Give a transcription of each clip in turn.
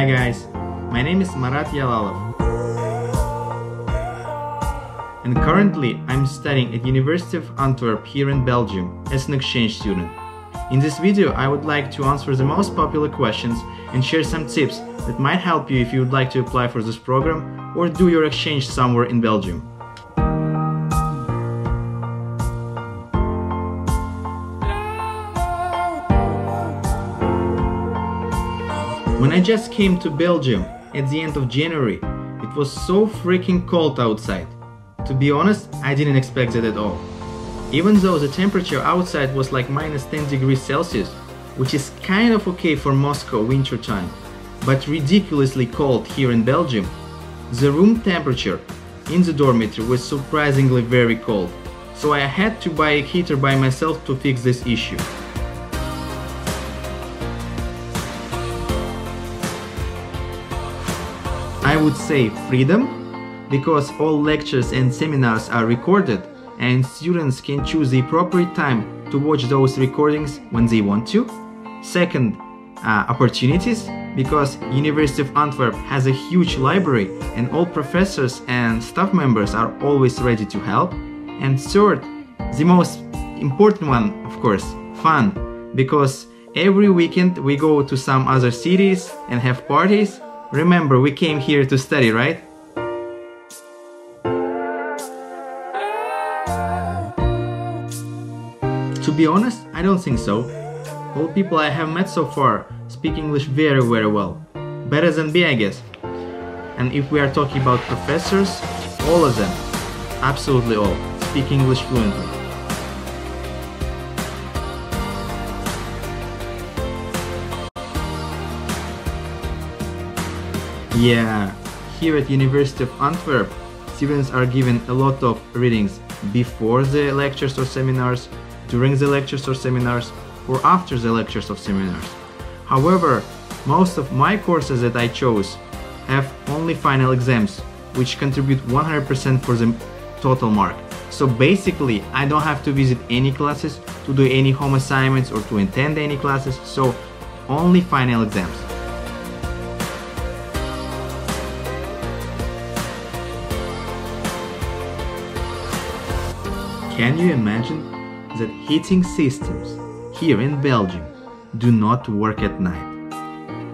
Hi guys, my name is Marat Yalalov and currently I'm studying at University of Antwerp here in Belgium as an exchange student. In this video I would like to answer the most popular questions and share some tips that might help you if you would like to apply for this program or do your exchange somewhere in Belgium. When I just came to Belgium at the end of January, it was so freaking cold outside. To be honest, I didn't expect that at all. Even though the temperature outside was like -10°C, which is kind of okay for Moscow winter time, but ridiculously cold here in Belgium, the room temperature in the dormitory was surprisingly very cold, so I had to buy a heater by myself to fix this issue. I would say freedom, because all lectures and seminars are recorded and students can choose the appropriate time to watch those recordings when they want to. Second, opportunities, because University of Antwerp has a huge library and all professors and staff members are always ready to help. And third, the most important one, of course, fun, because every weekend we go to some other cities and have parties. Remember, we came here to study, right? To be honest, I don't think so. All people I have met so far speak English very, very well. Better than me, I guess. And if we are talking about professors, all of them, absolutely all, speak English fluently. Yeah, here at University of Antwerp, students are given a lot of readings before the lectures or seminars, during the lectures or seminars, or after the lectures or seminars. However, most of my courses that I chose have only final exams, which contribute 100% for the total mark. So basically, I don't have to visit any classes, to do any home assignments, or to attend any classes, so only final exams. Can you imagine that heating systems here in Belgium do not work at night?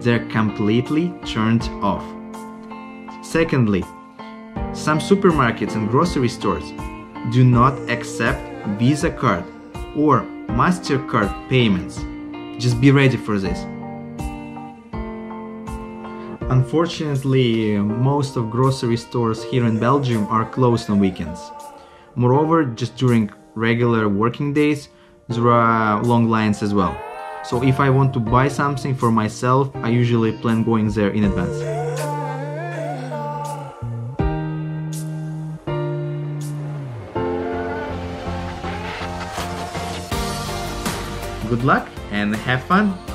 They're completely turned off. Secondly, some supermarkets and grocery stores do not accept Visa card or MasterCard payments. Just be ready for this. Unfortunately, most of grocery stores here in Belgium are closed on weekends. Moreover, just during regular working days, there are long lines as well. So if I want to buy something for myself, I usually plan going there in advance. Good luck and have fun!